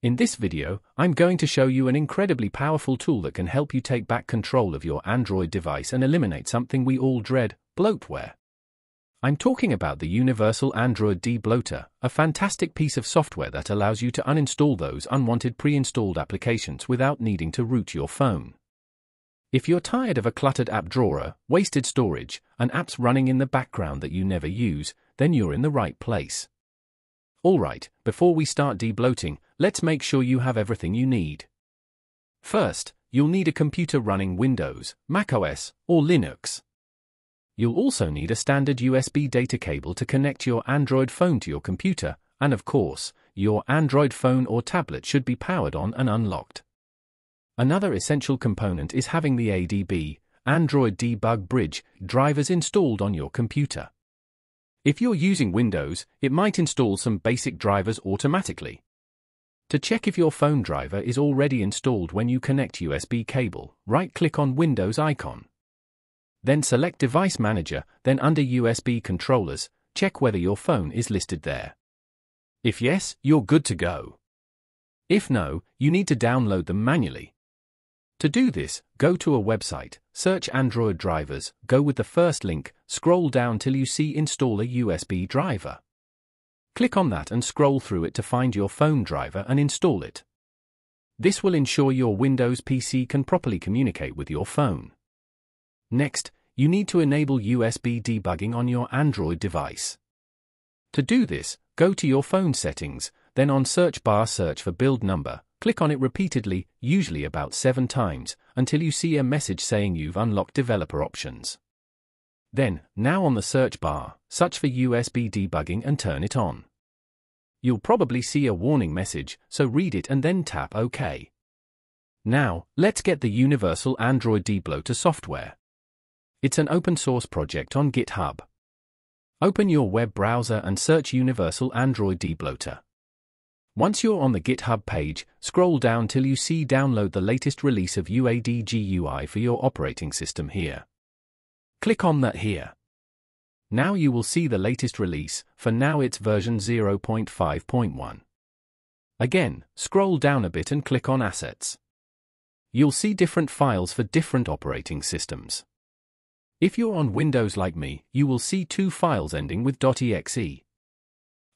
In this video, I'm going to show you an incredibly powerful tool that can help you take back control of your Android device and eliminate something we all dread, bloatware. I'm talking about the Universal Android Debloater, a fantastic piece of software that allows you to uninstall those unwanted pre-installed applications without needing to root your phone. If you're tired of a cluttered app drawer, wasted storage, and apps running in the background that you never use, then you're in the right place. Alright, before we start debloating, let's make sure you have everything you need. First, you'll need a computer running Windows, macOS, or Linux. You'll also need a standard USB data cable to connect your Android phone to your computer, and of course, your Android phone or tablet should be powered on and unlocked. Another essential component is having the ADB, Android Debug Bridge, drivers installed on your computer. If you're using Windows, it might install some basic drivers automatically. To check if your phone driver is already installed when you connect USB cable, right-click on Windows icon. Then select Device Manager, then under USB Controllers, check whether your phone is listed there. If yes, you're good to go. If no, you need to download them manually. To do this, go to a website, search Android drivers, go with the first link, scroll down till you see Install a USB driver. Click on that and scroll through it to find your phone driver and install it. This will ensure your Windows PC can properly communicate with your phone. Next, you need to enable USB debugging on your Android device. To do this, go to your phone settings, then on search bar search for build number. Click on it repeatedly, usually about 7 times, until you see a message saying you've unlocked developer options. Then, now on the search bar, search for USB debugging and turn it on. You'll probably see a warning message, so read it and then tap OK. Now, let's get the Universal Android Debloater software. It's an open source project on GitHub. Open your web browser and search Universal Android Debloater. Once you're on the GitHub page, scroll down till you see Download the latest release of UADGUI for your operating system here. Click on that here. Now you will see the latest release, for now it's version 0.5.1. Again, scroll down a bit and click on Assets. You'll see different files for different operating systems. If you're on Windows like me, you will see 2 files ending with .exe.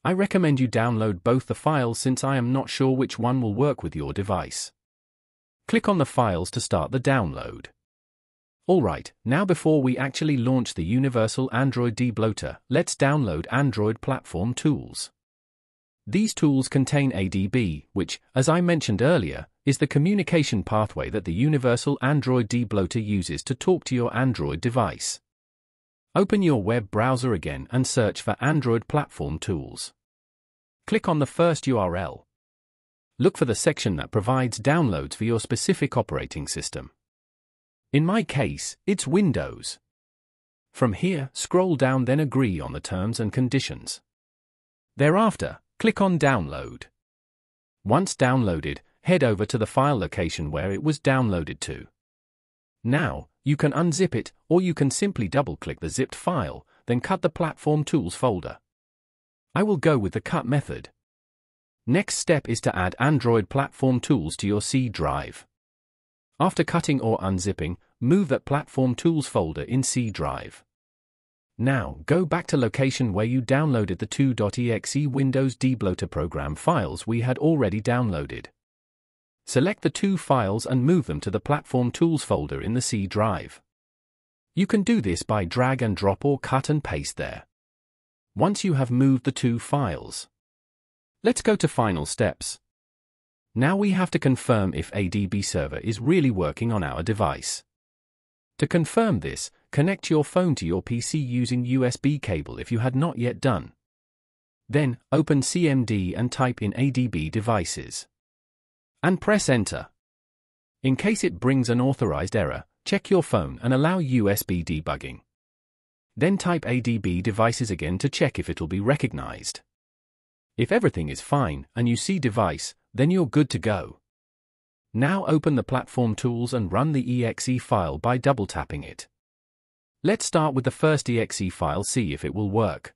I recommend you download both the files since I am not sure which one will work with your device. Click on the files to start the download. Alright, now before we actually launch the Universal Android Debloater, let's download Android Platform Tools. These tools contain ADB, which, as I mentioned earlier, is the communication pathway that the Universal Android Debloater uses to talk to your Android device. Open your web browser again and search for Android Platform Tools. Click on the first URL. Look for the section that provides downloads for your specific operating system. In my case, it's Windows. From here, scroll down then agree on the terms and conditions. Thereafter, click on Download. Once downloaded, head over to the file location where it was downloaded to. Now, you can unzip it, or you can simply double-click the zipped file, then cut the Platform Tools folder. I will go with the cut method. Next step is to add Android Platform Tools to your C drive. After cutting or unzipping, move that Platform Tools folder in C drive. Now, go back to location where you downloaded the 2.exe Windows Debloater program files we had already downloaded. Select the 2 files and move them to the Platform Tools folder in the C drive. You can do this by drag and drop or cut and paste there. Once you have moved the 2 files, let's go to final steps. Now we have to confirm if ADB server is really working on our device. To confirm this, connect your phone to your PC using USB cable if you had not yet done. Then, open CMD and type in ADB devices. And press Enter. In case it brings an authorized error, check your phone and allow USB debugging. Then type ADB devices again to check if it'll be recognized. If everything is fine and you see device, then you're good to go. Now open the Platform Tools and run the exe file by double-tapping it. Let's start with the first exe file, see if it will work.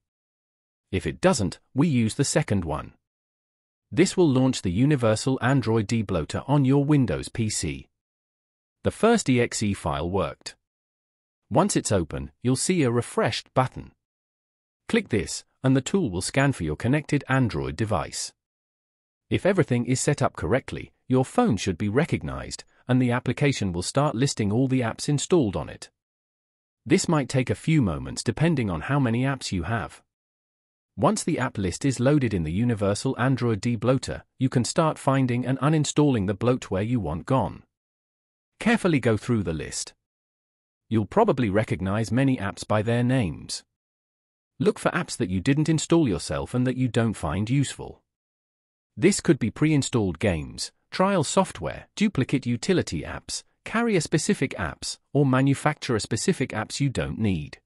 If it doesn't, we use the second one. This will launch the Universal Android Debloater on your Windows PC. The first exe file worked. Once it's open, you'll see a refreshed button. Click this, and the tool will scan for your connected Android device. If everything is set up correctly, your phone should be recognized, and the application will start listing all the apps installed on it. This might take a few moments depending on how many apps you have. Once the app list is loaded in the Universal Android Debloater, you can start finding and uninstalling the bloatware you want gone. Carefully go through the list. You'll probably recognize many apps by their names. Look for apps that you didn't install yourself and that you don't find useful. This could be pre-installed games, trial software, duplicate utility apps, carrier-specific apps, or manufacturer-specific apps you don't need.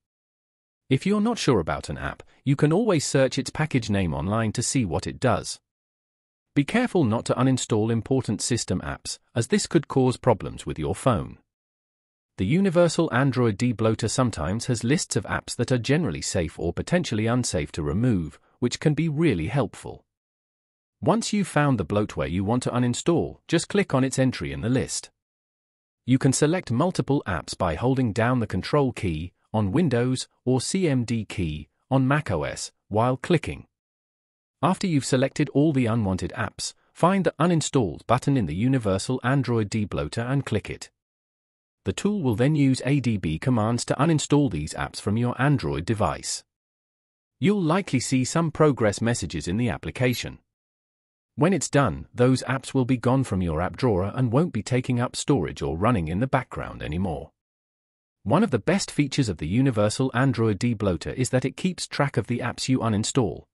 If you're not sure about an app, you can always search its package name online to see what it does. Be careful not to uninstall important system apps, as this could cause problems with your phone. The Universal Android Debloater sometimes has lists of apps that are generally safe or potentially unsafe to remove, which can be really helpful. Once you've found the bloatware you want to uninstall, just click on its entry in the list. You can select multiple apps by holding down the Control key on Windows or CMD key on macOS while clicking. After you've selected all the unwanted apps, find the Uninstalled button in the Universal Android Debloater and click it. The tool will then use ADB commands to uninstall these apps from your Android device. You'll likely see some progress messages in the application. When it's done, those apps will be gone from your app drawer and won't be taking up storage or running in the background anymore. One of the best features of the Universal Android Debloater is that it keeps track of the apps you uninstall.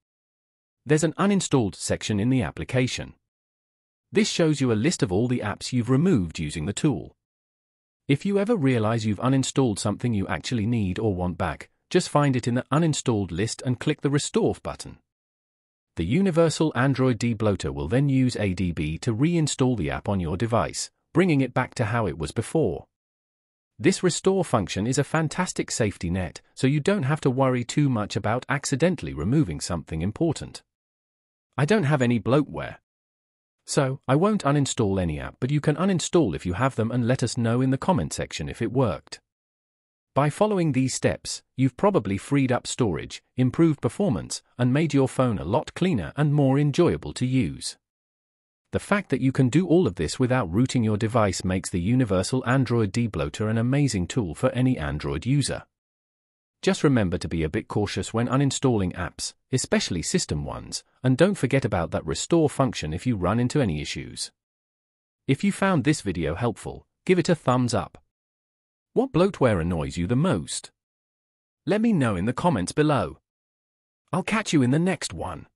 There's an uninstalled section in the application. This shows you a list of all the apps you've removed using the tool. If you ever realize you've uninstalled something you actually need or want back, just find it in the uninstalled list and click the Restore button. The Universal Android Debloater will then use ADB to reinstall the app on your device, bringing it back to how it was before. This restore function is a fantastic safety net, so you don't have to worry too much about accidentally removing something important. I don't have any bloatware, so I won't uninstall any app, but you can uninstall if you have them and let us know in the comment section if it worked. By following these steps, you've probably freed up storage, improved performance, and made your phone a lot cleaner and more enjoyable to use. The fact that you can do all of this without rooting your device makes the Universal Android Debloater an amazing tool for any Android user. Just remember to be a bit cautious when uninstalling apps, especially system ones, and don't forget about that restore function if you run into any issues. If you found this video helpful, give it a thumbs up. What bloatware annoys you the most? Let me know in the comments below. I'll catch you in the next one.